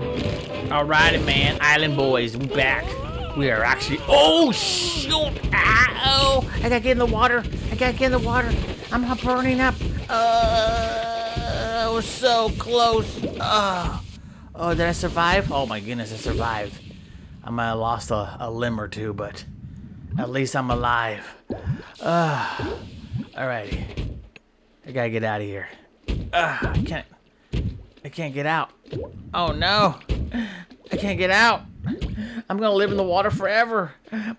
Alrighty, man. Island boys, we back. We are actually... Oh, shoot! Ow! I gotta get in the water. I gotta get in the water. I'm not burning up. I was so close. Oh, did I survive? Oh, my goodness, I survived. I might have lost a limb or two, but at least I'm alive. Alrighty. I gotta get out of here. I can't get out. Oh, no. I can't get out. I'm gonna live in the water forever.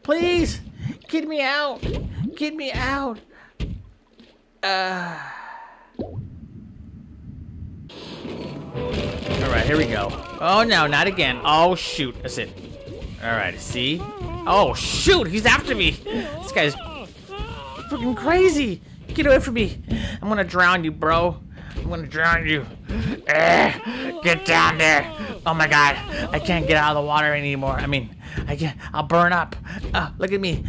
Please, get me out. Get me out. Alright, here we go. Oh, no, not again. Oh, shoot. That's it. Alright, see? Oh, shoot. He's after me. This guy's freaking crazy. Get away from me. I'm gonna drown you, bro. I'm gonna drown you. Get down there. Oh my god, I can't get out of the water anymore. I mean, I can't. I'll burn up. Look at me.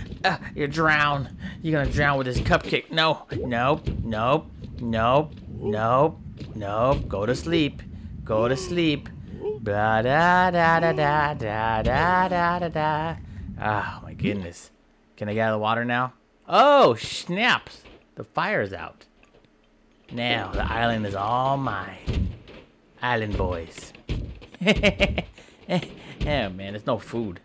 You're drowned. You're gonna drown with this cupcake. No, nope, nope, nope, nope, nope. Go to sleep. Go to sleep. Da da da da da da da da da. Oh my goodness. Can I get out of the water now? Oh snaps! The fire's out. Now the island is all mine. Island boys. Oh man, there's no food.